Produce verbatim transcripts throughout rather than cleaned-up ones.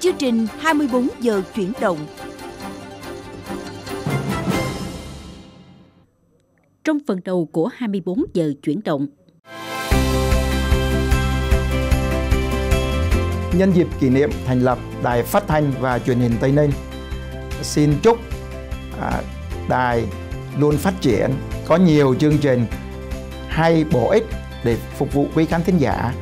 Chương trình hai mươi bốn giờ chuyển động. Trong phần đầu của hai mươi bốn giờ chuyển động. Nhân dịp kỷ niệm thành lập Đài Phát thanh và Truyền hình Tây Ninh, xin chúc đài luôn phát triển, có nhiều chương trình hay bổ ích để phục vụ quý khán thính giả.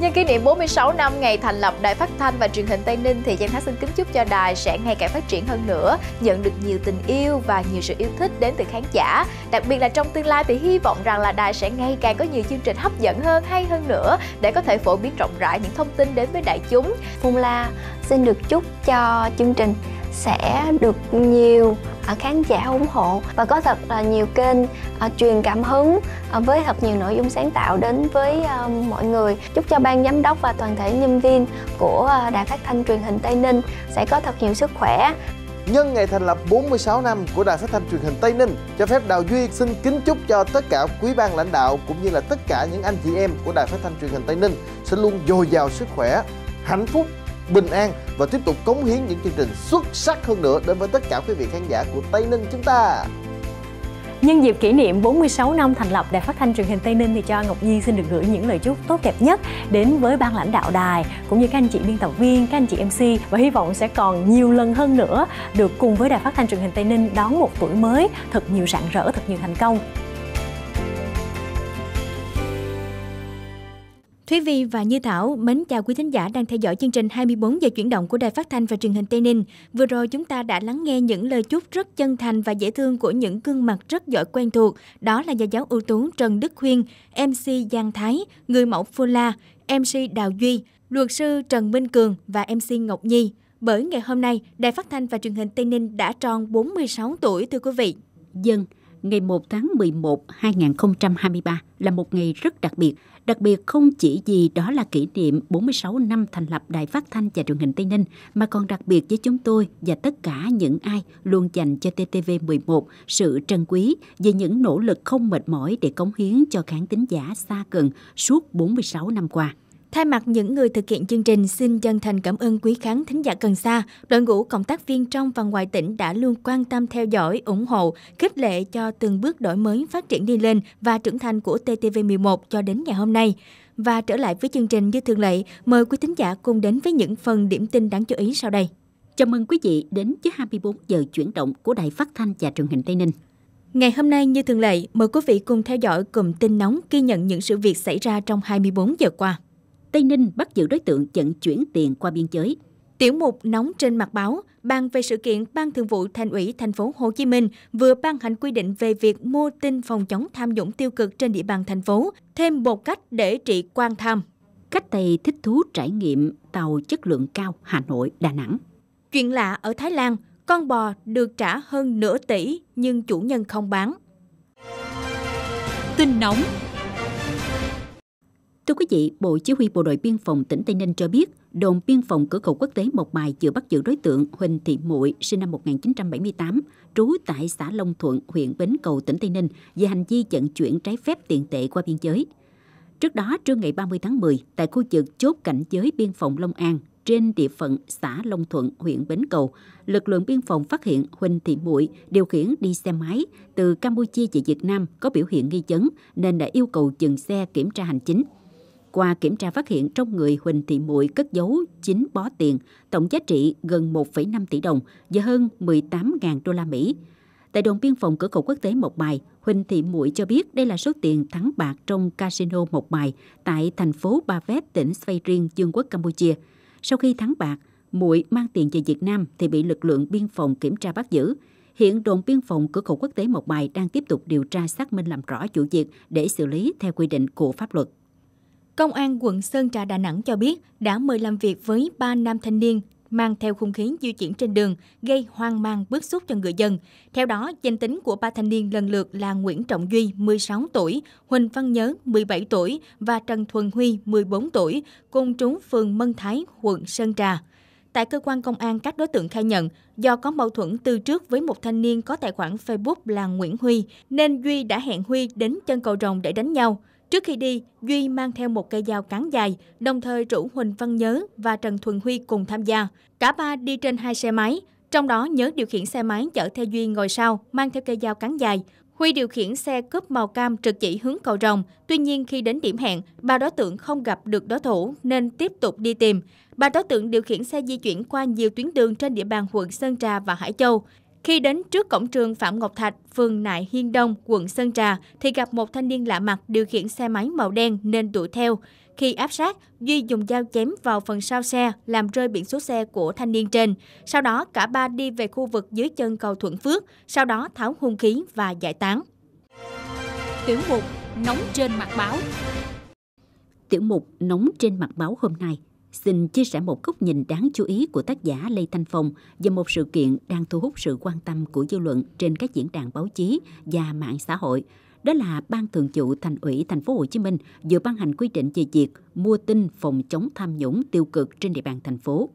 Nhân kỷ niệm bốn mươi sáu năm ngày thành lập Đài Phát thanh và Truyền hình Tây Ninh thì Giang Thái xin kính chúc cho đài sẽ ngày càng phát triển hơn nữa, nhận được nhiều tình yêu và nhiều sự yêu thích đến từ khán giả. Đặc biệt là trong tương lai thì hy vọng rằng là đài sẽ ngày càng có nhiều chương trình hấp dẫn hơn, hay hơn nữa để có thể phổ biến rộng rãi những thông tin đến với đại chúng. Phô La xin được chúc cho chương trình sẽ được nhiều khán giả ủng hộ và có thật là nhiều kênh truyền cảm hứng với thật nhiều nội dung sáng tạo đến với mọi người. Chúc cho ban giám đốc và toàn thể nhân viên của Đài Phát thanh Truyền hình Tây Ninh sẽ có thật nhiều sức khỏe. Nhân ngày thành lập bốn mươi sáu năm của Đài Phát thanh Truyền hình Tây Ninh, cho phép Đào Duy xin kính chúc cho tất cả quý ban lãnh đạo cũng như là tất cả những anh chị em của Đài Phát thanh Truyền hình Tây Ninh sẽ luôn dồi dào sức khỏe, hạnh phúc, bình an và tiếp tục cống hiến những chương trình xuất sắc hơn nữa đến với tất cả quý vị khán giả của Tây Ninh chúng ta. Nhân dịp kỷ niệm bốn mươi sáu năm thành lập Đài Phát thanh Truyền hình Tây Ninh thì cho Ngọc Nhi xin được gửi những lời chúc tốt đẹp nhất đến với ban lãnh đạo đài cũng như các anh chị biên tập viên, các anh chị em xê, và hy vọng sẽ còn nhiều lần hơn nữa được cùng với Đài Phát thanh Truyền hình Tây Ninh đón một tuổi mới thật nhiều rạng rỡ, thật nhiều thành công. Thúy Vy và Như Thảo mến chào quý thính giả đang theo dõi chương trình hai mươi bốn giờ chuyển động của Đài Phát thanh và Truyền hình Tây Ninh. Vừa rồi chúng ta đã lắng nghe những lời chúc rất chân thành và dễ thương của những gương mặt rất giỏi quen thuộc. Đó là nhà giáo ưu tú Trần Đức Huyên, em xê Giang Thái, người mẫu Phô La, em xê Đào Duy, luật sư Trần Minh Cường và em xê Ngọc Nhi. Bởi ngày hôm nay, Đài Phát thanh và Truyền hình Tây Ninh đã tròn bốn mươi sáu tuổi thưa quý vị. Dân, ngày mùng một tháng mười một năm hai nghìn không trăm hai mươi ba là một ngày rất đặc biệt. Đặc biệt không chỉ vì đó là kỷ niệm bốn mươi sáu năm thành lập Đài Phát thanh và Truyền hình Tây Ninh, mà còn đặc biệt với chúng tôi và tất cả những ai luôn dành cho T T V mười một sự trân quý về những nỗ lực không mệt mỏi để cống hiến cho khán thính giả xa gần suốt bốn mươi sáu năm qua. Thay mặt những người thực hiện chương trình, xin chân thành cảm ơn quý khán thính giả gần xa, đội ngũ cộng tác viên trong và ngoài tỉnh đã luôn quan tâm theo dõi, ủng hộ, khích lệ cho từng bước đổi mới, phát triển đi lên và trưởng thành của T T V mười một cho đến ngày hôm nay. Và trở lại với chương trình như thường lệ, mời quý thính giả cùng đến với những phần điểm tin đáng chú ý sau đây. Chào mừng quý vị đến với hai mươi bốn giờ chuyển động của Đài Phát thanh và Truyền hình Tây Ninh. Ngày hôm nay như thường lệ, mời quý vị cùng theo dõi cụm tin nóng ghi nhận những sự việc xảy ra trong hai mươi bốn giờ qua. Tây Ninh bắt giữ đối tượng vận chuyển tiền qua biên giới. Tiểu mục nóng trên mặt báo bàn về sự kiện Ban Thường vụ Thành ủy Thành phố Hồ Chí Minh vừa ban hành quy định về việc mua tin phòng chống tham nhũng tiêu cực trên địa bàn thành phố, thêm một cách để trị quan tham. Khách Tây thích thú trải nghiệm tàu chất lượng cao Hà Nội, Đà Nẵng. Chuyện lạ ở Thái Lan, con bò được trả hơn nửa tỷ nhưng chủ nhân không bán. Tin nóng. Thưa quý vị, Bộ Chỉ huy Bộ đội Biên phòng tỉnh Tây Ninh cho biết, đồn biên phòng cửa khẩu quốc tế Mộc Bài vừa bắt giữ đối tượng Huỳnh Thị Muội, sinh năm một nghìn chín trăm bảy mươi tám, trú tại xã Long Thuận, huyện Bến Cầu, tỉnh Tây Ninh, về hành vi vận chuyển trái phép tiền tệ qua biên giới. Trước đó, trưa ngày ba mươi tháng mười, tại khu vực chốt cảnh giới biên phòng Long An, trên địa phận xã Long Thuận, huyện Bến Cầu, lực lượng biên phòng phát hiện Huỳnh Thị Muội điều khiển đi xe máy từ Campuchia về Việt Nam có biểu hiện nghi vấn nên đã yêu cầu dừng xe kiểm tra hành chính. Qua kiểm tra phát hiện trong người Huỳnh Thị Muội cất giấu chín bó tiền, tổng giá trị gần một phẩy năm tỷ đồng và hơn mười tám nghìn đô la Mỹ. Tại đồn biên phòng cửa khẩu quốc tế Mộc Bài, Huỳnh Thị Muội cho biết đây là số tiền thắng bạc trong casino Mộc Bài tại thành phố Bavet, tỉnh Svay Rieng, Vương quốc Campuchia. Sau khi thắng bạc, Muội mang tiền về Việt Nam thì bị lực lượng biên phòng kiểm tra bắt giữ. Hiện đồn biên phòng cửa khẩu quốc tế Mộc Bài đang tiếp tục điều tra xác minh làm rõ vụ việc để xử lý theo quy định của pháp luật. Công an quận Sơn Trà, Đà Nẵng cho biết đã mời làm việc với ba nam thanh niên mang theo hung khí di chuyển trên đường, gây hoang mang bức xúc cho người dân. Theo đó, danh tính của ba thanh niên lần lượt là Nguyễn Trọng Duy, mười sáu tuổi, Huỳnh Văn Nhớ, mười bảy tuổi và Trần Thuần Huy, mười bốn tuổi, cùng trú phường Mân Thái, quận Sơn Trà. Tại cơ quan công an, các đối tượng khai nhận do có mâu thuẫn từ trước với một thanh niên có tài khoản Facebook là Nguyễn Huy, nên Duy đã hẹn Huy đến chân cầu Rồng để đánh nhau. Trước khi đi, Duy mang theo một cây dao cán dài, đồng thời rủ Huỳnh Văn Nhớ và Trần Thuần Huy cùng tham gia. Cả ba đi trên hai xe máy, trong đó Nhớ điều khiển xe máy chở theo Duy ngồi sau, mang theo cây dao cán dài. Huy điều khiển xe cúp màu cam trực chỉ hướng cầu Rồng. Tuy nhiên, khi đến điểm hẹn, ba đối tượng không gặp được đối thủ nên tiếp tục đi tìm. Ba đối tượng điều khiển xe di chuyển qua nhiều tuyến đường trên địa bàn quận Sơn Trà và Hải Châu. Khi đến trước cổng trường Phạm Ngọc Thạch, phường Nại Hiên Đông, quận Sơn Trà, thì gặp một thanh niên lạ mặt điều khiển xe máy màu đen nên đuổi theo. Khi áp sát, Duy dùng dao chém vào phần sau xe, làm rơi biển số xe của thanh niên trên. Sau đó, cả ba đi về khu vực dưới chân cầu Thuận Phước, sau đó tháo hung khí và giải tán. Tiểu mục Nóng trên mặt báo. Tiểu mục Nóng trên mặt báo hôm nay xin chia sẻ một góc nhìn đáng chú ý của tác giả Lê Thanh Phong về một sự kiện đang thu hút sự quan tâm của dư luận trên các diễn đàn báo chí và mạng xã hội. Đó là Ban Thường vụ Thành ủy Thành phố Hồ Chí Minh vừa ban hành quy định về việc mua tin phòng chống tham nhũng tiêu cực trên địa bàn thành phố.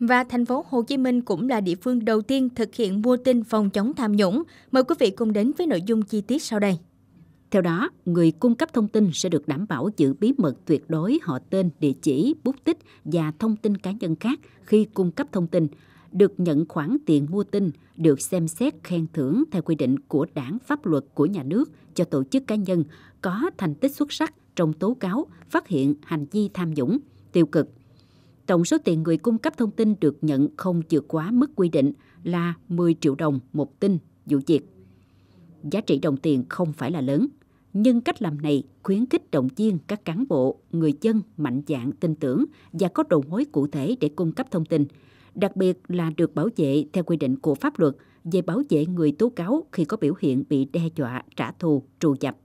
Và Thành phố Hồ Chí Minh cũng là địa phương đầu tiên thực hiện mua tin phòng chống tham nhũng. Mời quý vị cùng đến với nội dung chi tiết sau đây. Theo đó, người cung cấp thông tin sẽ được đảm bảo giữ bí mật tuyệt đối họ tên, địa chỉ, bút tích và thông tin cá nhân khác khi cung cấp thông tin, được nhận khoản tiền mua tin, được xem xét khen thưởng theo quy định của Đảng, pháp luật của nhà nước cho tổ chức cá nhân có thành tích xuất sắc trong tố cáo, phát hiện hành vi tham nhũng, tiêu cực. Tổng số tiền người cung cấp thông tin được nhận không vượt quá mức quy định là mười triệu đồng một tin vụ việc. Giá trị đồng tiền không phải là lớn, nhưng cách làm này khuyến khích động viên các cán bộ, người dân mạnh dạn tin tưởng và có đầu mối cụ thể để cung cấp thông tin, đặc biệt là được bảo vệ theo quy định của pháp luật về bảo vệ người tố cáo khi có biểu hiện bị đe dọa, trả thù, trù dập.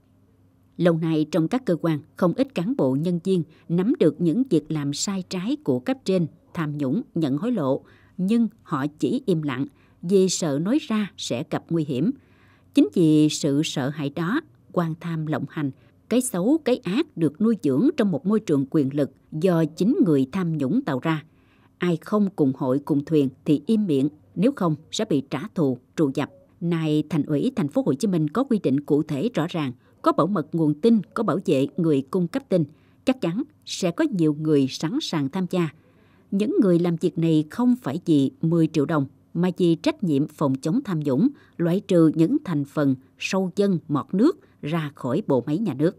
Lâu nay trong các cơ quan, không ít cán bộ nhân viên nắm được những việc làm sai trái của cấp trên, tham nhũng, nhận hối lộ, nhưng họ chỉ im lặng vì sợ nói ra sẽ gặp nguy hiểm. Chính vì sự sợ hãi đó, quan tham lộng hành, cái xấu, cái ác được nuôi dưỡng trong một môi trường quyền lực do chính người tham nhũng tạo ra. Ai không cùng hội cùng thuyền thì im miệng, nếu không sẽ bị trả thù, trù dập. Nay, Thành ủy Thành phố Hồ Chí Minh có quy định cụ thể rõ ràng, có bảo mật nguồn tin, có bảo vệ người cung cấp tin, chắc chắn sẽ có nhiều người sẵn sàng tham gia. Những người làm việc này không phải vì mười triệu đồng, mà vì trách nhiệm phòng chống tham nhũng, loại trừ những thành phần sâu dân mọt nước ra khỏi bộ máy nhà nước.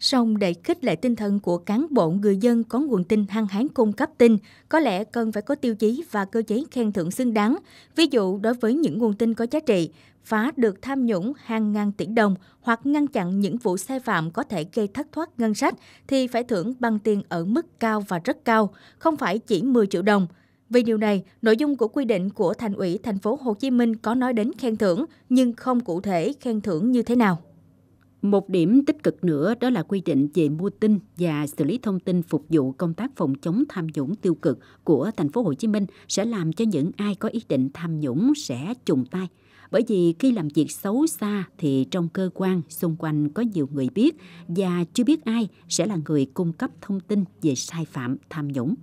Song để khích lệ tinh thần của cán bộ, người dân có nguồn tin hăng hái cung cấp tin, có lẽ cần phải có tiêu chí và cơ chế khen thưởng xứng đáng. Ví dụ, đối với những nguồn tin có giá trị, phá được tham nhũng hàng ngàn tỷ đồng hoặc ngăn chặn những vụ sai phạm có thể gây thất thoát ngân sách thì phải thưởng bằng tiền ở mức cao và rất cao, không phải chỉ mười triệu đồng. Vì điều này, nội dung của quy định của Thành ủy Thành phố Hồ Chí Minh có nói đến khen thưởng nhưng không cụ thể khen thưởng như thế nào. Một điểm tích cực nữa đó là quy định về mua tin và xử lý thông tin phục vụ công tác phòng chống tham nhũng tiêu cực của Thành phố Hồ Chí Minh sẽ làm cho những ai có ý định tham nhũng sẽ chùng tay. Bởi vì khi làm việc xấu xa thì trong cơ quan xung quanh có nhiều người biết và chưa biết ai sẽ là người cung cấp thông tin về sai phạm tham nhũng.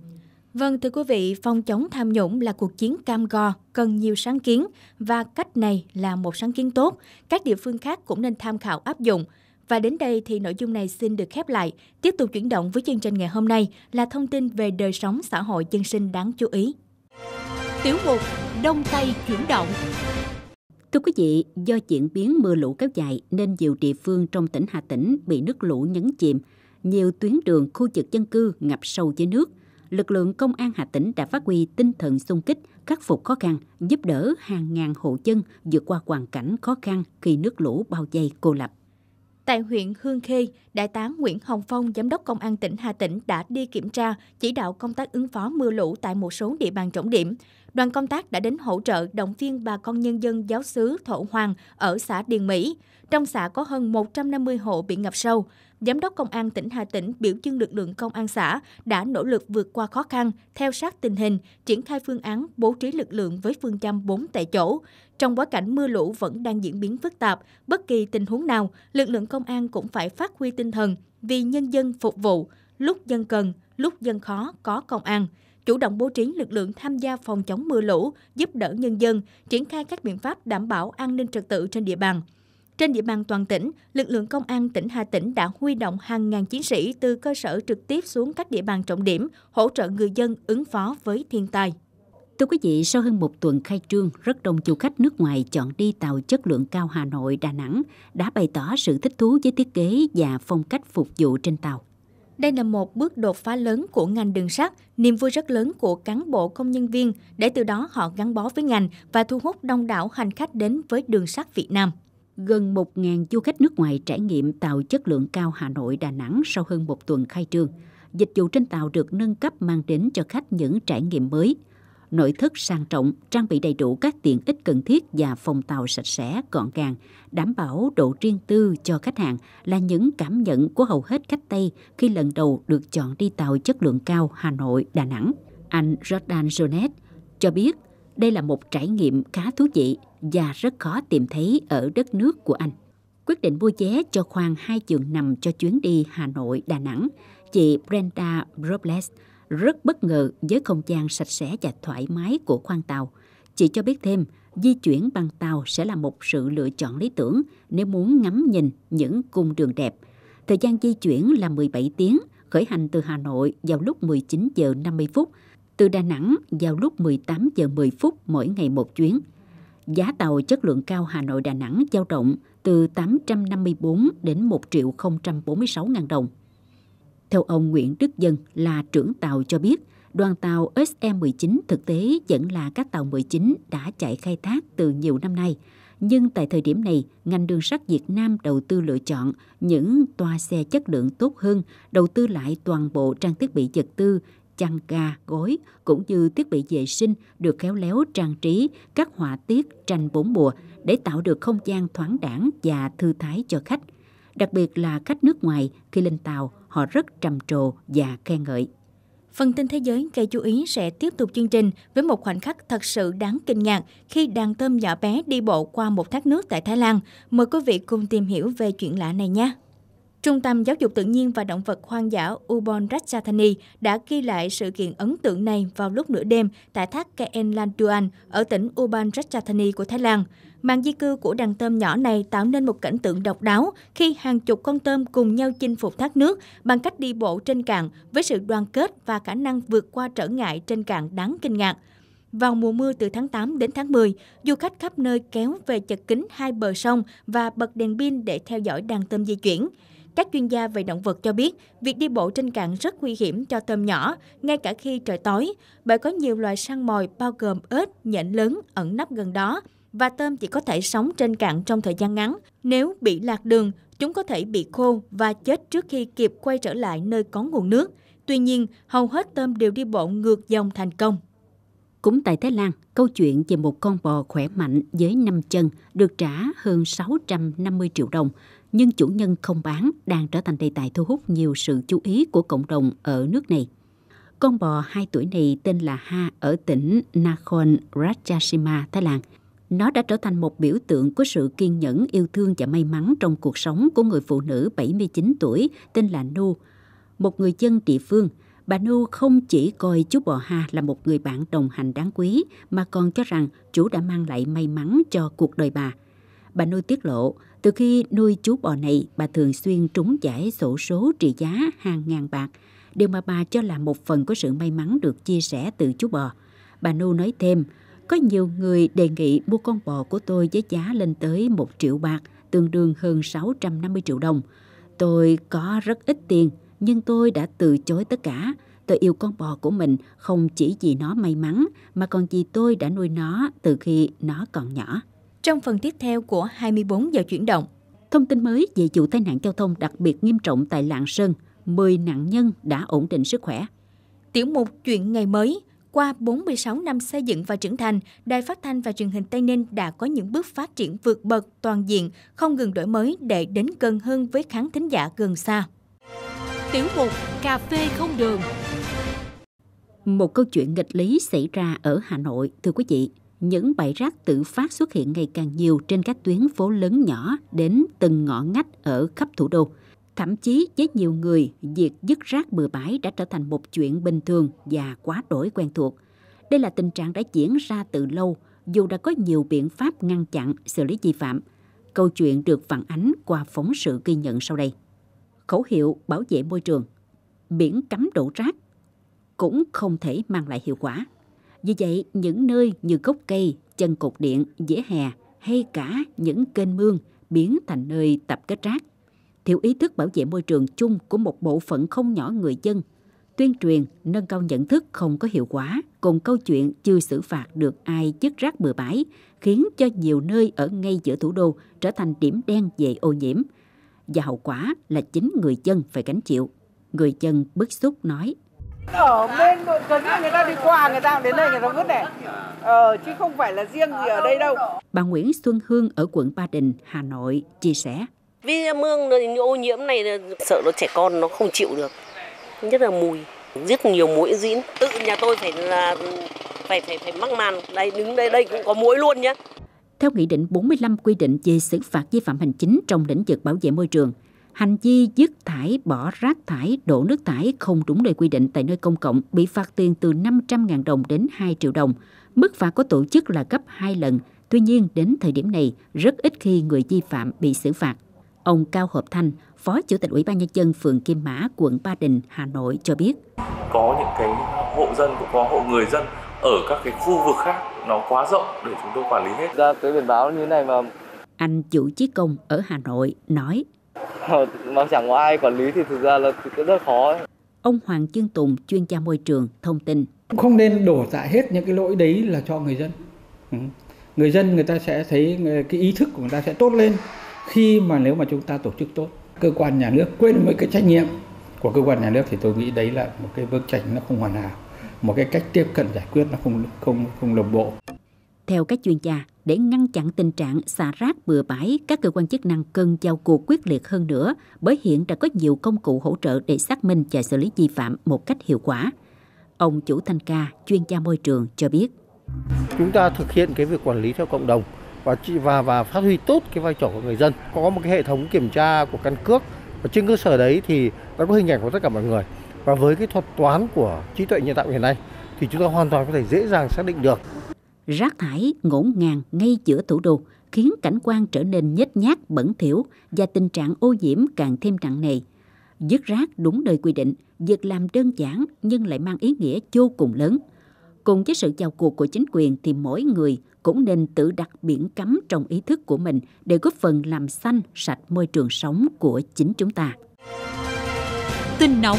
Vâng, thưa quý vị, phòng chống tham nhũng là cuộc chiến cam go, cần nhiều sáng kiến và cách này là một sáng kiến tốt. Các địa phương khác cũng nên tham khảo áp dụng. Và đến đây thì nội dung này xin được khép lại. Tiếp tục chuyển động với chương trình ngày hôm nay là thông tin về đời sống xã hội dân sinh đáng chú ý. Tiểu mục Đông Tây chuyển động. Thưa quý vị, do diễn biến mưa lũ kéo dài nên nhiều địa phương trong tỉnh Hà Tĩnh bị nước lũ nhấn chìm. Nhiều tuyến đường khu vực dân cư ngập sâu dưới nước. Lực lượng công an Hà Tĩnh đã phát huy tinh thần xung kích, khắc phục khó khăn, giúp đỡ hàng ngàn hộ dân vượt qua hoàn cảnh khó khăn khi nước lũ bao vây cô lập. Tại huyện Hương Khê, Đại tá Nguyễn Hồng Phong, Giám đốc Công an tỉnh Hà Tĩnh đã đi kiểm tra, chỉ đạo công tác ứng phó mưa lũ tại một số địa bàn trọng điểm. Đoàn công tác đã đến hỗ trợ động viên bà con nhân dân giáo xứ Thổ Hoàng ở xã Điền Mỹ. Trong xã có hơn một trăm năm mươi hộ bị ngập sâu. Giám đốc Công an tỉnh Hà Tĩnh biểu dương lực lượng công an xã đã nỗ lực vượt qua khó khăn, theo sát tình hình, triển khai phương án bố trí lực lượng với phương châm bốn tại chỗ. Trong bối cảnh mưa lũ vẫn đang diễn biến phức tạp, bất kỳ tình huống nào, lực lượng công an cũng phải phát huy tinh thần vì nhân dân phục vụ, lúc dân cần, lúc dân khó có công an. Chủ động bố trí lực lượng tham gia phòng chống mưa lũ, giúp đỡ nhân dân, triển khai các biện pháp đảm bảo an ninh trật tự trên địa bàn. Trên địa bàn toàn tỉnh, lực lượng công an tỉnh Hà Tĩnh đã huy động hàng ngàn chiến sĩ từ cơ sở trực tiếp xuống các địa bàn trọng điểm, hỗ trợ người dân ứng phó với thiên tai. Thưa quý vị, sau hơn một tuần khai trương, rất đông du khách nước ngoài chọn đi tàu chất lượng cao Hà Nội, Đà Nẵng đã bày tỏ sự thích thú với thiết kế và phong cách phục vụ trên tàu. Đây là một bước đột phá lớn của ngành đường sắt, niềm vui rất lớn của cán bộ công nhân viên, để từ đó họ gắn bó với ngành và thu hút đông đảo hành khách đến với đường sắt Việt Nam. Gần một nghìn du khách nước ngoài trải nghiệm tàu chất lượng cao Hà Nội, Đà Nẵng sau hơn một tuần khai trương. Dịch vụ trên tàu được nâng cấp mang đến cho khách những trải nghiệm mới. Nội thất sang trọng, trang bị đầy đủ các tiện ích cần thiết và phòng tàu sạch sẽ, gọn gàng, đảm bảo độ riêng tư cho khách hàng là những cảm nhận của hầu hết khách Tây khi lần đầu được chọn đi tàu chất lượng cao Hà Nội, Đà Nẵng. Anh Rodan Jonette cho biết đây là một trải nghiệm khá thú vị và rất khó tìm thấy ở đất nước của anh. Quyết định mua vé cho khoang hai giường nằm cho chuyến đi Hà Nội, Đà Nẵng, chị Brenda Robles rất bất ngờ với không gian sạch sẽ và thoải mái của khoang tàu. Chị cho biết thêm, di chuyển bằng tàu sẽ là một sự lựa chọn lý tưởng nếu muốn ngắm nhìn những cung đường đẹp. Thời gian di chuyển là mười bảy tiếng, khởi hành từ Hà Nội vào lúc mười chín giờ năm mươi phút, từ Đà Nẵng vào lúc mười tám giờ mười phút mỗi ngày một chuyến. Giá tàu chất lượng cao Hà Nội Đà Nẵng dao động từ tám trăm năm mươi bốn đến một triệu không trăm bốn mươi sáu nghìn đồng. Theo ông Nguyễn Đức Dân là trưởng tàu cho biết, đoàn tàu S E mười chín thực tế vẫn là các tàu mười chín đã chạy khai thác từ nhiều năm nay. Nhưng tại thời điểm này, ngành đường sắt Việt Nam đầu tư lựa chọn những toa xe chất lượng tốt hơn, đầu tư lại toàn bộ trang thiết bị vật tư, chăn ga, gối, cũng như thiết bị vệ sinh được khéo léo trang trí các họa tiết tranh bốn mùa để tạo được không gian thoáng đãng và thư thái cho khách. Đặc biệt là khách nước ngoài khi lên tàu, họ rất trầm trồ và khen ngợi. Phần tin thế giới gây chú ý sẽ tiếp tục chương trình với một khoảnh khắc thật sự đáng kinh ngạc khi đàn tôm nhỏ bé đi bộ qua một thác nước tại Thái Lan. Mời quý vị cùng tìm hiểu về chuyện lạ này nhé! Trung tâm Giáo dục Tự nhiên và Động vật Hoang dã Ubon Ratchathani đã ghi lại sự kiện ấn tượng này vào lúc nửa đêm tại thác Kaen Lantuan ở tỉnh Ubon Ratchathani của Thái Lan. Màn di cư của đàn tôm nhỏ này tạo nên một cảnh tượng độc đáo khi hàng chục con tôm cùng nhau chinh phục thác nước bằng cách đi bộ trên cạn với sự đoàn kết và khả năng vượt qua trở ngại trên cạn đáng kinh ngạc. Vào mùa mưa từ tháng tám đến tháng mười, du khách khắp nơi kéo về chật kín hai bờ sông và bật đèn pin để theo dõi đàn tôm di chuyển. Các chuyên gia về động vật cho biết, việc đi bộ trên cạn rất nguy hiểm cho tôm nhỏ, ngay cả khi trời tối, bởi có nhiều loài săn mồi bao gồm ếch, nhện lớn ẩn nấp gần đó, và tôm chỉ có thể sống trên cạn trong thời gian ngắn. Nếu bị lạc đường, chúng có thể bị khô và chết trước khi kịp quay trở lại nơi có nguồn nước. Tuy nhiên, hầu hết tôm đều đi bộ ngược dòng thành công. Cũng tại Thái Lan, câu chuyện về một con bò khỏe mạnh với năm chân được trả hơn sáu trăm năm mươi triệu đồng, nhưng chủ nhân không bán đang trở thành đề tài thu hút nhiều sự chú ý của cộng đồng ở nước này. Con bò hai tuổi này tên là Ha ở tỉnh Nakhon Ratchasima, Thái Lan. Nó đã trở thành một biểu tượng của sự kiên nhẫn, yêu thương và may mắn trong cuộc sống của người phụ nữ bảy mươi chín tuổi tên là Nu, một người dân địa phương. Bà Nu không chỉ coi chú bò Ha là một người bạn đồng hành đáng quý, mà còn cho rằng chú đã mang lại may mắn cho cuộc đời bà. Bà Nu tiết lộ, từ khi nuôi chú bò này, bà thường xuyên trúng giải xổ số trị giá hàng ngàn bạc, điều mà bà cho là một phần của sự may mắn được chia sẻ từ chú bò. Bà Nu nói thêm, có nhiều người đề nghị mua con bò của tôi với giá lên tới một triệu bạc, tương đương hơn sáu trăm năm mươi triệu đồng. Tôi có rất ít tiền, nhưng tôi đã từ chối tất cả. Tôi yêu con bò của mình không chỉ vì nó may mắn, mà còn vì tôi đã nuôi nó từ khi nó còn nhỏ. Trong phần tiếp theo của hai mươi bốn giờ chuyển động, thông tin mới về vụ tai nạn giao thông đặc biệt nghiêm trọng tại Lạng Sơn, mười nạn nhân đã ổn định sức khỏe. Tiểu mục Chuyện ngày mới, qua bốn mươi sáu năm xây dựng và trưởng thành, Đài Phát Thanh và Truyền hình Tây Ninh đã có những bước phát triển vượt bậc toàn diện, không ngừng đổi mới để đến gần hơn với khán thính giả gần xa. Tiểu mục Cà phê không đường. Một câu chuyện nghịch lý xảy ra ở Hà Nội, thưa quý vị. Những bãi rác tự phát xuất hiện ngày càng nhiều trên các tuyến phố lớn nhỏ đến từng ngõ ngách ở khắp thủ đô. Thậm chí với nhiều người, việc vứt rác bừa bãi đã trở thành một chuyện bình thường và quá đổi quen thuộc. Đây là tình trạng đã diễn ra từ lâu, dù đã có nhiều biện pháp ngăn chặn xử lý vi phạm. Câu chuyện được phản ánh qua phóng sự ghi nhận sau đây. Khẩu hiệu bảo vệ môi trường, biển cấm đổ rác cũng không thể mang lại hiệu quả. Vì vậy, những nơi như gốc cây, chân cột điện, vỉa hè hay cả những kênh mương biến thành nơi tập kết rác. Thiếu ý thức bảo vệ môi trường chung của một bộ phận không nhỏ người dân, tuyên truyền nâng cao nhận thức không có hiệu quả, cùng câu chuyện chưa xử phạt được ai vứt rác bừa bãi, khiến cho nhiều nơi ở ngay giữa thủ đô trở thành điểm đen về ô nhiễm. Và hậu quả là chính người dân phải gánh chịu. Người dân bức xúc nói: ở bên người ta đi qua, người ta đến đây người ta vứt này, ờ, chứ không phải là riêng gì ở đây đâu. Bà Nguyễn Xuân Hương ở quận Ba Đình, Hà Nội chia sẻ: vì mương ô nhiễm này sợ nó trẻ con nó không chịu được, nhất là mùi, rất nhiều muỗi dính. Tự nhà tôi phải là phải phải phải mắc màn, đây đứng đây đây cũng có muỗi luôn nhé. Theo Nghị định bốn mươi lăm quy định về xử phạt vi phạm hành chính trong lĩnh vực bảo vệ môi trường, hành vi vứt thải, bỏ rác thải, đổ nước thải không đúng nơi quy định tại nơi công cộng bị phạt tiền từ năm trăm nghìn đồng đến hai triệu đồng. Mức phạt của tổ chức là gấp hai lần, tuy nhiên đến thời điểm này rất ít khi người vi phạm bị xử phạt. Ông Cao Hợp Thanh, Phó Chủ tịch Ủy ban Nhân dân phường Kim Mã, quận Ba Đình, Hà Nội cho biết: có những cái hộ dân, cũng có hộ người dân ở các cái khu vực khác nó quá rộng để chúng tôi quản lý hết. Ra cái biển báo như thế này mà. Anh Vũ Chí Công ở Hà Nội nói: mà chẳng có ai quản lý thì thực ra là rất khó ấy. Ông Hoàng Chương Tùng, chuyên gia môi trường, thông tin: không nên đổ tại hết những cái lỗi đấy là cho người dân. Ừ. Người dân người ta sẽ thấy cái ý thức của người ta sẽ tốt lên khi mà nếu mà chúng ta tổ chức tốt. Cơ quan nhà nước quên mấy cái trách nhiệm của cơ quan nhà nước thì tôi nghĩ đấy là một cái bước chảnh nó không hoàn hảo, một cái cách tiếp cận giải quyết nó không không không đồng bộ. Theo các chuyên gia, để ngăn chặn tình trạng xả rác bừa bãi, các cơ quan chức năng cần giao cuộc quyết liệt hơn nữa, bởi hiện đã có nhiều công cụ hỗ trợ để xác minh và xử lý vi phạm một cách hiệu quả. Ông Chủ Thanh Ca, chuyên gia môi trường cho biết: chúng ta thực hiện cái việc quản lý theo cộng đồng và và và phát huy tốt cái vai trò của người dân. Có một cái hệ thống kiểm tra của căn cước và trên cơ sở đấy thì đã có hình ảnh của tất cả mọi người. Và với cái thuật toán của trí tuệ nhân tạo hiện nay thì chúng ta hoàn toàn có thể dễ dàng xác định được. Rác thải ngổn ngang ngay giữa thủ đô khiến cảnh quan trở nên nhếch nhác, bẩn thỉu và tình trạng ô nhiễm càng thêm nặng nề. Vứt rác đúng nơi quy định, việc làm đơn giản nhưng lại mang ý nghĩa vô cùng lớn. Cùng với sự vào cuộc của chính quyền thì mỗi người cũng nên tự đặt biển cấm trong ý thức của mình để góp phần làm xanh sạch môi trường sống của chính chúng ta. Tin nóng.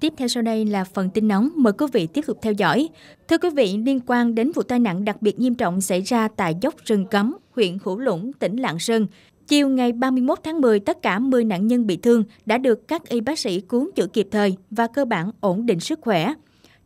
Tiếp theo sau đây là phần tin nóng, mời quý vị tiếp tục theo dõi. Thưa quý vị, liên quan đến vụ tai nạn đặc biệt nghiêm trọng xảy ra tại dốc rừng Cấm, huyện Hữu Lũng, tỉnh Lạng Sơn. Chiều ngày ba mươi mốt tháng mười, tất cả mười nạn nhân bị thương đã được các y bác sĩ cứu chữa kịp thời và cơ bản ổn định sức khỏe.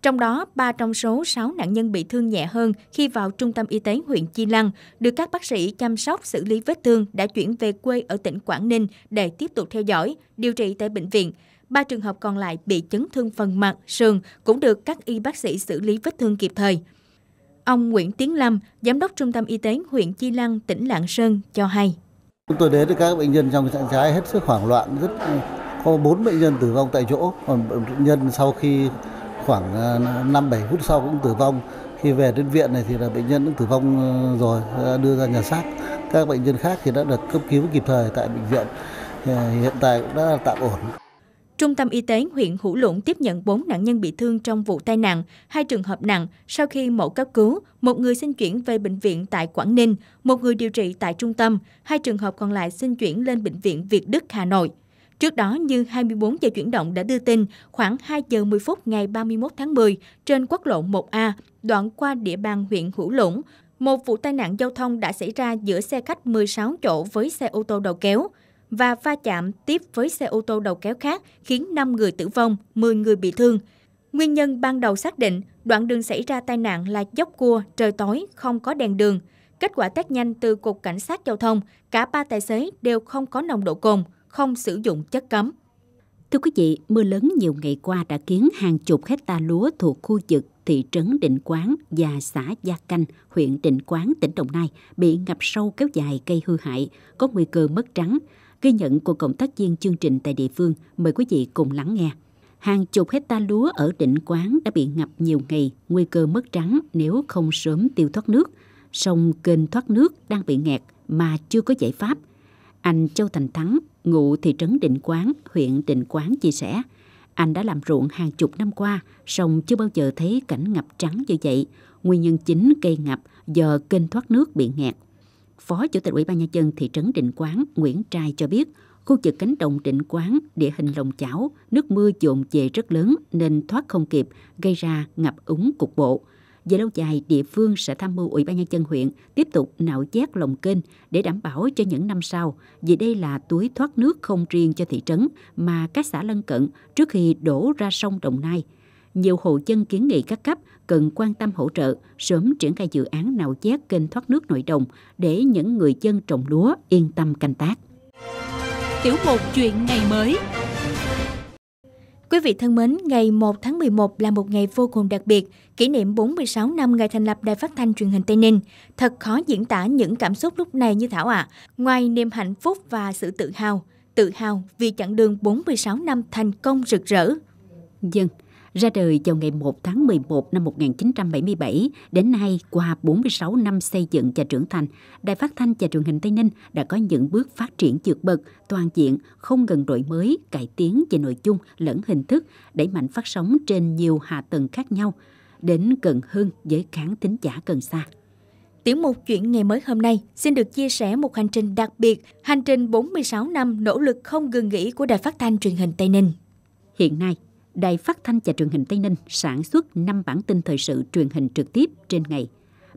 Trong đó, ba trong số sáu nạn nhân bị thương nhẹ hơn khi vào trung tâm y tế huyện Chi Lăng, được các bác sĩ chăm sóc xử lý vết thương đã chuyển về quê ở tỉnh Quảng Ninh để tiếp tục theo dõi, điều trị tại bệnh viện. Ba trường hợp còn lại bị chấn thương phần mặt, sườn cũng được các y bác sĩ xử lý vết thương kịp thời. Ông Nguyễn Tiến Lâm, Giám đốc Trung tâm Y tế huyện Chi Lăng, tỉnh Lạng Sơn cho hay: chúng tôi đến với các bệnh nhân trong trạng thái hết sức hoảng loạn, rất có bốn bệnh nhân tử vong tại chỗ, còn bệnh nhân sau khi khoảng năm bảy phút sau cũng tử vong. Khi về đến viện này thì là bệnh nhân cũng tử vong rồi, đưa ra nhà xác. Các bệnh nhân khác thì đã được cấp cứu kịp thời tại bệnh viện, hiện tại cũng đã tạm ổn. Trung tâm Y tế huyện Hữu Lũng tiếp nhận bốn nạn nhân bị thương trong vụ tai nạn, hai trường hợp nặng sau khi mổ cấp cứu, một người xin chuyển về bệnh viện tại Quảng Ninh, một người điều trị tại trung tâm, hai trường hợp còn lại xin chuyển lên bệnh viện Việt Đức, Hà Nội. Trước đó, như hai mươi bốn giờ chuyển động đã đưa tin, khoảng hai giờ mười phút ngày ba mươi mốt tháng mười, trên quốc lộ một A, đoạn qua địa bàn huyện Hữu Lũng, một vụ tai nạn giao thông đã xảy ra giữa xe khách mười sáu chỗ với xe ô tô đầu kéo và va chạm tiếp với xe ô tô đầu kéo khác khiến năm người tử vong, mười người bị thương. Nguyên nhân ban đầu xác định, đoạn đường xảy ra tai nạn là dốc cua, trời tối, không có đèn đường. Kết quả test nhanh từ Cục Cảnh sát Giao thông, cả ba tài xế đều không có nồng độ cồn, không sử dụng chất cấm. Thưa quý vị, mưa lớn nhiều ngày qua đã khiến hàng chục hecta lúa thuộc khu vực thị trấn Định Quán và xã Gia Canh, huyện Định Quán, tỉnh Đồng Nai bị ngập sâu kéo dài gây hư hại, có nguy cơ mất trắng. Ghi nhận của cộng tác viên chương trình tại địa phương, mời quý vị cùng lắng nghe. Hàng chục hecta lúa ở Định Quán đã bị ngập nhiều ngày, nguy cơ mất trắng nếu không sớm tiêu thoát nước. Sông kênh thoát nước đang bị nghẹt, mà chưa có giải pháp. Anh Châu Thành Thắng, ngụ thị trấn Định Quán, huyện Định Quán chia sẻ, anh đã làm ruộng hàng chục năm qua, song chưa bao giờ thấy cảnh ngập trắng như vậy. Nguyên nhân chính cây ngập do kênh thoát nước bị nghẹt. Phó Chủ tịch Ủy ban Nhân dân thị trấn Định Quán Nguyễn Trai cho biết, khu vực cánh đồng Định Quán, địa hình lòng chảo, nước mưa dồn về rất lớn nên thoát không kịp, gây ra ngập úng cục bộ. Về lâu dài, địa phương sẽ tham mưu Ủy ban Nhân dân huyện tiếp tục nạo vét lòng kênh để đảm bảo cho những năm sau, vì đây là túi thoát nước không riêng cho thị trấn mà các xã lân cận trước khi đổ ra sông Đồng Nai. Nhiều hộ dân kiến nghị các cấp cần quan tâm hỗ trợ, sớm triển khai dự án nạo vét kênh thoát nước Nội Đồng để những người dân trồng lúa yên tâm canh tác. Tiểu mục chuyện ngày mới. Quý vị thân mến, ngày một tháng mười một là một ngày vô cùng đặc biệt, kỷ niệm bốn mươi sáu năm ngày thành lập Đài Phát Thanh Truyền hình Tây Ninh. Thật khó diễn tả những cảm xúc lúc này Như Thảo ạ, à. Ngoài niềm hạnh phúc và sự tự hào, tự hào vì chặng đường bốn mươi sáu năm thành công rực rỡ. Dân, ra đời vào ngày một tháng mười một năm một nghìn chín trăm bảy mươi bảy, đến nay qua bốn mươi sáu năm xây dựng và trưởng thành, Đài Phát Thanh và Truyền hình Tây Ninh đã có những bước phát triển vượt bậc, toàn diện, không ngừng đổi mới, cải tiến về nội dung lẫn hình thức, đẩy mạnh phát sóng trên nhiều hạ tầng khác nhau, đến gần hơn với khán thính giả gần xa. Tiểu mục chuyện ngày mới hôm nay xin được chia sẻ một hành trình đặc biệt, hành trình bốn mươi sáu năm nỗ lực không ngừng nghỉ của Đài Phát Thanh Truyền hình Tây Ninh. Hiện nay, Đài Phát Thanh và Truyền hình Tây Ninh sản xuất năm bản tin thời sự truyền hình trực tiếp trên ngày,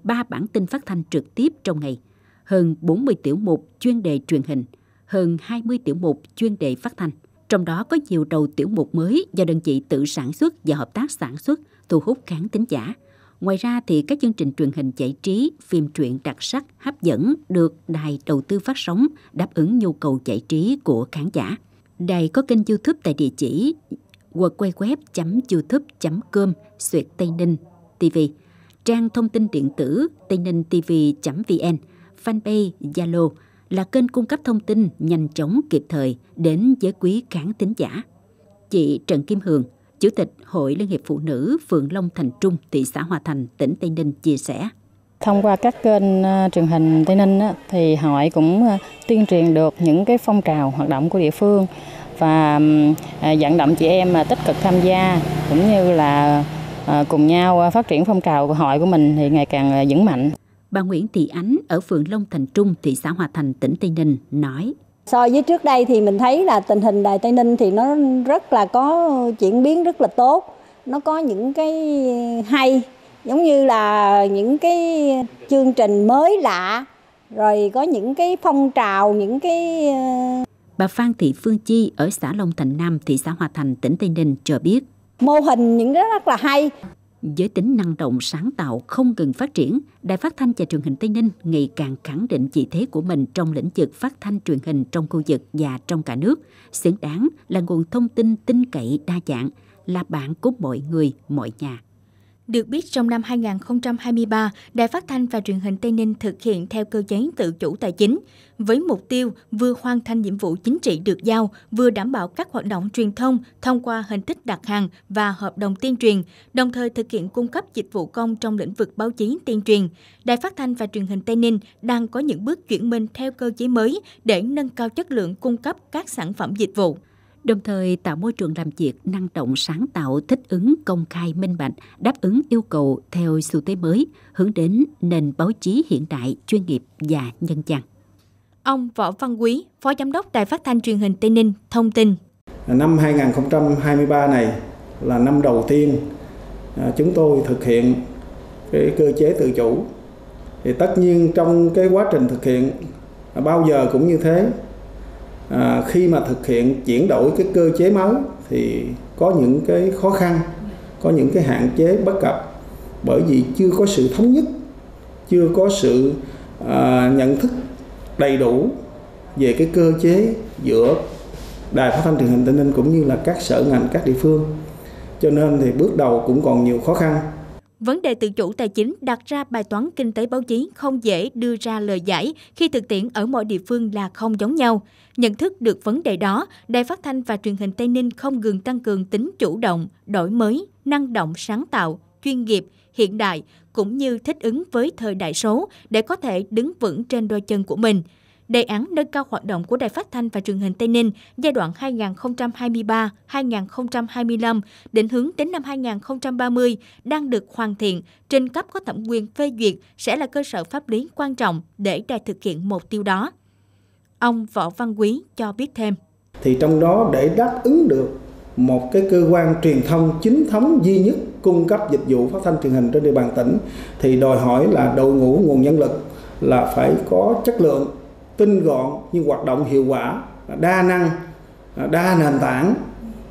ba bản tin phát thanh trực tiếp trong ngày, hơn bốn mươi tiểu mục chuyên đề truyền hình, hơn hai mươi tiểu mục chuyên đề phát thanh. Trong đó có nhiều đầu tiểu mục mới do đơn vị tự sản xuất và hợp tác sản xuất, thu hút khán thính giả. Ngoài ra thì các chương trình truyền hình giải trí, phim truyện đặc sắc, hấp dẫn được đài đầu tư phát sóng đáp ứng nhu cầu giải trí của khán giả. Đài có kênh YouTube tại địa chỉ www chấm youtube chấm com xuyệt Tây Ninh T V, trang thông tin điện tử tayninhtv.vn, fanpage, Zalo là kênh cung cấp thông tin nhanh chóng kịp thời đến với quý khán thính giả. Chị Trần Kim Hường, Chủ tịch Hội Liên hiệp Phụ nữ phường Long Thành Trung, thị xã Hòa Thành, tỉnh Tây Ninh chia sẻ. Thông qua các kênh truyền hình Tây Ninh thì hội cũng tuyên truyền được những cái phong trào hoạt động của địa phương và vận động chị em tích cực tham gia cũng như là cùng nhau phát triển phong trào của hội của mình thì ngày càng vững mạnh. Bà Nguyễn Thị Ánh ở phường Long Thành Trung, thị xã Hòa Thành, tỉnh Tây Ninh nói: So với trước đây thì mình thấy là tình hình Đài Tây Ninh thì nó rất là có chuyển biến rất là tốt, nó có những cái hay giống như là những cái chương trình mới lạ, rồi có những cái phong trào, những cái. Bà Phan Thị Phương Chi ở xã Long Thành Nam, thị xã Hòa Thành, tỉnh Tây Ninh cho biết. Mô hình những cái rất là hay. Với tính năng động sáng tạo không ngừng phát triển, Đài Phát Thanh và Truyền hình Tây Ninh ngày càng khẳng định vị thế của mình trong lĩnh vực phát thanh truyền hình trong khu vực và trong cả nước. Xứng đáng là nguồn thông tin tin cậy đa dạng, là bạn của mọi người, mọi nhà. Được biết, trong năm hai nghìn không trăm hai mươi ba, Đài Phát Thanh và Truyền hình Tây Ninh thực hiện theo cơ chế tự chủ tài chính, với mục tiêu vừa hoàn thành nhiệm vụ chính trị được giao, vừa đảm bảo các hoạt động truyền thông thông qua hình thức đặt hàng và hợp đồng tuyên truyền, đồng thời thực hiện cung cấp dịch vụ công trong lĩnh vực báo chí tuyên truyền. Đài Phát Thanh và Truyền hình Tây Ninh đang có những bước chuyển mình theo cơ chế mới để nâng cao chất lượng cung cấp các sản phẩm dịch vụ, đồng thời tạo môi trường làm việc năng động, sáng tạo, thích ứng, công khai, minh bạch, đáp ứng yêu cầu theo xu thế mới, hướng đến nền báo chí hiện đại, chuyên nghiệp và nhân văn. Ông Võ Văn Quý, Phó Giám đốc Đài Phát Thanh Truyền hình Tây Ninh thông tin. Năm hai nghìn không trăm hai mươi ba này là năm đầu tiên chúng tôi thực hiện cái cơ chế tự chủ. Thì tất nhiên trong cái quá trình thực hiện bao giờ cũng như thế. À, khi mà thực hiện chuyển đổi cái cơ chế máu thì có những cái khó khăn, có những cái hạn chế bất cập, bởi vì chưa có sự thống nhất, chưa có sự à, nhận thức đầy đủ về cái cơ chế giữa Đài Phát thanh Truyền hình Tây Ninh cũng như là các sở ngành, các địa phương, cho nên thì bước đầu cũng còn nhiều khó khăn. Vấn đề tự chủ tài chính đặt ra bài toán kinh tế báo chí không dễ đưa ra lời giải khi thực tiễn ở mọi địa phương là không giống nhau. Nhận thức được vấn đề đó, Đài Phát Thanh và Truyền hình Tây Ninh không ngừng tăng cường tính chủ động, đổi mới, năng động sáng tạo, chuyên nghiệp, hiện đại, cũng như thích ứng với thời đại số để có thể đứng vững trên đôi chân của mình. Đề án nâng cao hoạt động của Đài Phát Thanh và Truyền hình Tây Ninh giai đoạn hai nghìn không trăm hai mươi ba đến hai nghìn không trăm hai mươi lăm định hướng đến năm hai nghìn không trăm ba mươi đang được hoàn thiện, trình cấp có thẩm quyền phê duyệt sẽ là cơ sở pháp lý quan trọng để đài thực hiện mục tiêu đó. Ông Võ Văn Quý cho biết thêm. Thì trong đó để đáp ứng được một cái cơ quan truyền thông chính thống duy nhất cung cấp dịch vụ phát thanh truyền hình trên địa bàn tỉnh thì đòi hỏi là đội ngũ nguồn nhân lực là phải có chất lượng, tinh gọn nhưng hoạt động hiệu quả, đa năng, đa nền tảng,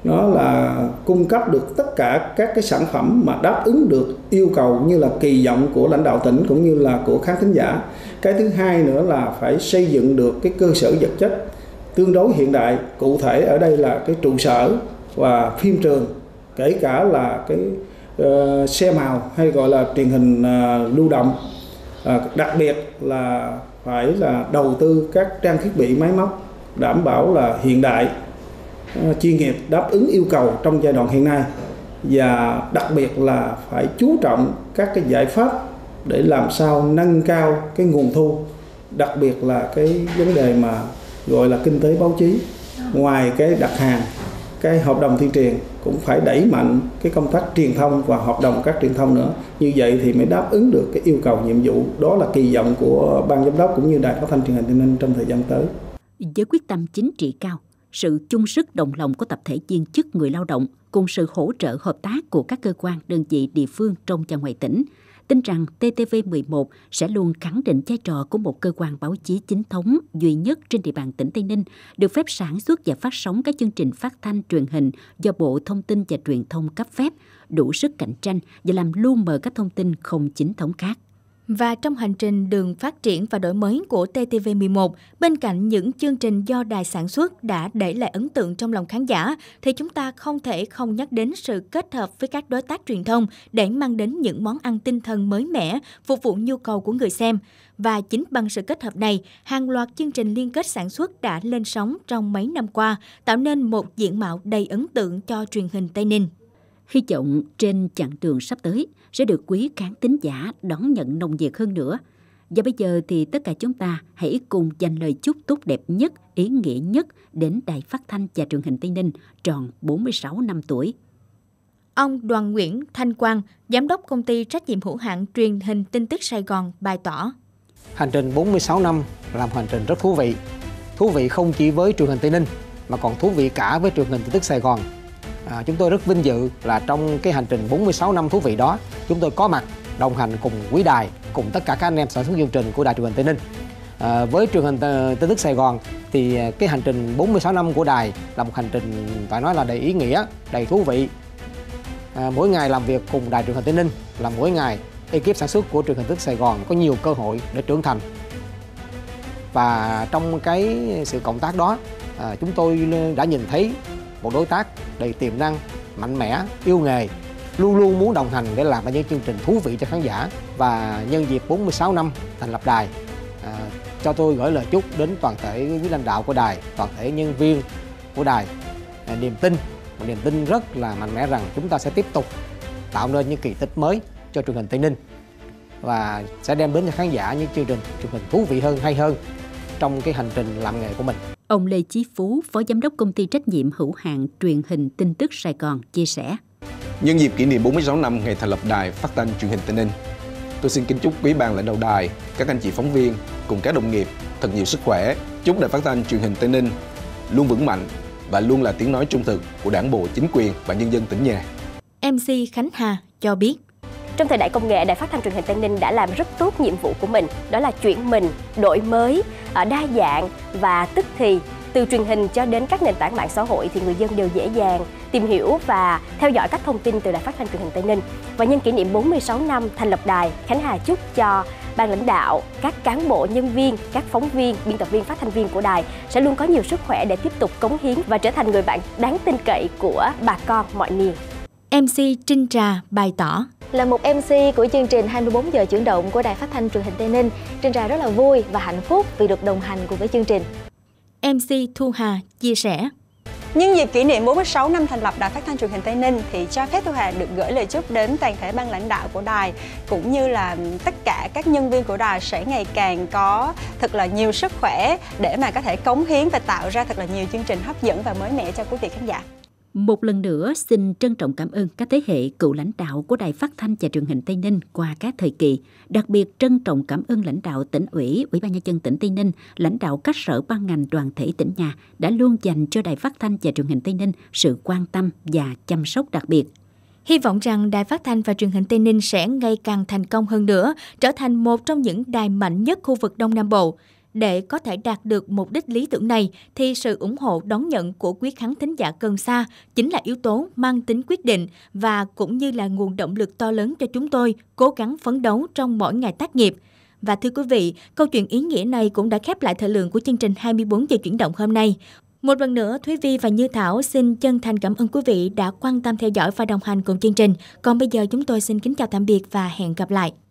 nó là cung cấp được tất cả các cái sản phẩm mà đáp ứng được yêu cầu như là kỳ vọng của lãnh đạo tỉnh cũng như là của khán thính giả. Cái thứ hai nữa là phải xây dựng được cái cơ sở vật chất tương đối hiện đại, cụ thể ở đây là cái trụ sở và phim trường, kể cả là cái uh, xe màu hay gọi là truyền hình uh, lưu động, uh, đặc biệt là phải là đầu tư các trang thiết bị máy móc đảm bảo là hiện đại, uh, chuyên nghiệp, đáp ứng yêu cầu trong giai đoạn hiện nay, và đặc biệt là phải chú trọng các cái giải pháp để làm sao nâng cao cái nguồn thu, đặc biệt là cái vấn đề mà gọi là kinh tế báo chí. Ngoài cái đặt hàng, cái hợp đồng tuyên truyền cũng phải đẩy mạnh cái công tác truyền thông và hợp đồng các truyền thông nữa. Như vậy thì mới đáp ứng được cái yêu cầu nhiệm vụ. Đó là kỳ vọng của Ban Giám đốc cũng như Đài Phát thanh Truyền hình Tây Ninh trong thời gian tới. Với quyết tâm chính trị cao, sự chung sức đồng lòng của tập thể viên chức người lao động cùng sự hỗ trợ hợp tác của các cơ quan đơn vị địa phương trong và ngoài tỉnh, tin rằng T T V mười một sẽ luôn khẳng định vai trò của một cơ quan báo chí chính thống duy nhất trên địa bàn tỉnh Tây Ninh, được phép sản xuất và phát sóng các chương trình phát thanh truyền hình do Bộ Thông tin và Truyền thông cấp phép, đủ sức cạnh tranh và làm lu mờ các thông tin không chính thống khác. Và trong hành trình đường phát triển và đổi mới của T T V mười một, bên cạnh những chương trình do đài sản xuất đã để lại ấn tượng trong lòng khán giả, thì chúng ta không thể không nhắc đến sự kết hợp với các đối tác truyền thông để mang đến những món ăn tinh thần mới mẻ, phục vụ nhu cầu của người xem. Và chính bằng sự kết hợp này, hàng loạt chương trình liên kết sản xuất đã lên sóng trong mấy năm qua, tạo nên một diện mạo đầy ấn tượng cho truyền hình Tây Ninh. Hy vọng trên chặng đường sắp tới sẽ được quý khán thính giả đón nhận nồng nhiệt hơn nữa. Và bây giờ thì tất cả chúng ta hãy cùng dành lời chúc tốt đẹp nhất, ý nghĩa nhất đến Đài Phát thanh và Truyền hình Tây Ninh tròn bốn mươi sáu năm tuổi. Ông Đoàn Nguyễn Thanh Quang, Giám đốc Công ty Trách nhiệm hữu hạn Truyền hình Tin tức Sài Gòn bày tỏ: Hành trình bốn mươi sáu năm làm hành trình rất thú vị. Thú vị không chỉ với Truyền hình Tây Ninh mà còn thú vị cả với Truyền hình Tin tức Sài Gòn. À, chúng tôi rất vinh dự là trong cái hành trình bốn mươi sáu năm thú vị đó, chúng tôi có mặt đồng hành cùng quý đài, cùng tất cả các anh em sản xuất chương trình của Đài Truyền hình Tây Ninh. À, với Truyền hình Tin tức Sài Gòn thì cái hành trình bốn mươi sáu năm của đài là một hành trình phải nói là đầy ý nghĩa, đầy thú vị. À, mỗi ngày làm việc cùng Đài Truyền hình Tây Ninh là mỗi ngày ekip sản xuất của Truyền hình Tin tức Sài Gòn có nhiều cơ hội để trưởng thành. Và trong cái sự cộng tác đó, à, chúng tôi đã nhìn thấy một đối tác đầy tiềm năng, mạnh mẽ, yêu nghề, luôn luôn muốn đồng hành để làm ra những chương trình thú vị cho khán giả. Và nhân dịp bốn mươi sáu năm thành lập đài, à, cho tôi gửi lời chúc đến toàn thể quý lãnh đạo của đài, toàn thể nhân viên của đài, à, niềm tin, một niềm tin rất là mạnh mẽ rằng chúng ta sẽ tiếp tục tạo nên những kỳ tích mới cho Truyền hình Tây Ninh và sẽ đem đến cho khán giả những chương trình truyền hình thú vị hơn, hay hơn trong cái hành trình làm nghề của mình. Ông Lê Chí Phú, Phó Giám đốc Công ty Trách nhiệm hữu hạn Truyền hình Tin tức Sài Gòn chia sẻ. Nhân dịp kỷ niệm bốn mươi sáu năm ngày thành lập Đài Phát thanh Truyền hình Tây Ninh, tôi xin kính chúc quý ban lãnh đạo đài, các anh chị phóng viên cùng các đồng nghiệp thật nhiều sức khỏe. Chúc Đài Phát thanh Truyền hình Tây Ninh luôn vững mạnh và luôn là tiếng nói trung thực của Đảng bộ, chính quyền và nhân dân tỉnh nhà. em xê Khánh Hà cho biết. Trong thời đại công nghệ, Đài Phát thanh Truyền hình Tây Ninh đã làm rất tốt nhiệm vụ của mình, đó là chuyển mình, đổi mới, đa dạng và tức thì. Từ truyền hình cho đến các nền tảng mạng xã hội thì người dân đều dễ dàng tìm hiểu và theo dõi các thông tin từ Đài Phát thanh Truyền hình Tây Ninh. Và nhân kỷ niệm bốn mươi sáu năm thành lập đài, Khánh Hà chúc cho ban lãnh đạo, các cán bộ, nhân viên, các phóng viên, biên tập viên, phát thanh viên của đài sẽ luôn có nhiều sức khỏe để tiếp tục cống hiến và trở thành người bạn đáng tin cậy của bà con mọi miền. em xê Trinh Trà bày tỏ. Là một em xê của chương trình hai mươi bốn giờ chuyển động của Đài Phát thanh Truyền hình Tây Ninh, Trinh Trà rất là vui và hạnh phúc vì được đồng hành cùng với chương trình. em xê Thu Hà chia sẻ. Nhân dịp kỷ niệm bốn mươi sáu năm thành lập Đài Phát thanh Truyền hình Tây Ninh thì cho phép Thu Hà được gửi lời chúc đến toàn thể ban lãnh đạo của đài cũng như là tất cả các nhân viên của đài sẽ ngày càng có thật là nhiều sức khỏe để mà có thể cống hiến và tạo ra thật là nhiều chương trình hấp dẫn và mới mẻ cho quý vị khán giả. Một lần nữa xin trân trọng cảm ơn các thế hệ cựu lãnh đạo của Đài Phát thanh và Truyền hình Tây Ninh qua các thời kỳ, đặc biệt trân trọng cảm ơn lãnh đạo tỉnh ủy, Ủy ban nhân dân tỉnh Tây Ninh, lãnh đạo các sở ban ngành đoàn thể tỉnh nhà đã luôn dành cho Đài Phát thanh và Truyền hình Tây Ninh sự quan tâm và chăm sóc đặc biệt. Hy vọng rằng Đài Phát thanh và Truyền hình Tây Ninh sẽ ngày càng thành công hơn nữa, trở thành một trong những đài mạnh nhất khu vực Đông Nam Bộ. Để có thể đạt được mục đích lý tưởng này thì sự ủng hộ đón nhận của quý khán thính giả gần xa chính là yếu tố mang tính quyết định và cũng như là nguồn động lực to lớn cho chúng tôi cố gắng phấn đấu trong mỗi ngày tác nghiệp. Và thưa quý vị, câu chuyện ý nghĩa này cũng đã khép lại thời lượng của chương trình hai mươi bốn giờ chuyển động hôm nay. Một lần nữa, Thúy Vy và Như Thảo xin chân thành cảm ơn quý vị đã quan tâm theo dõi và đồng hành cùng chương trình. Còn bây giờ chúng tôi xin kính chào tạm biệt và hẹn gặp lại.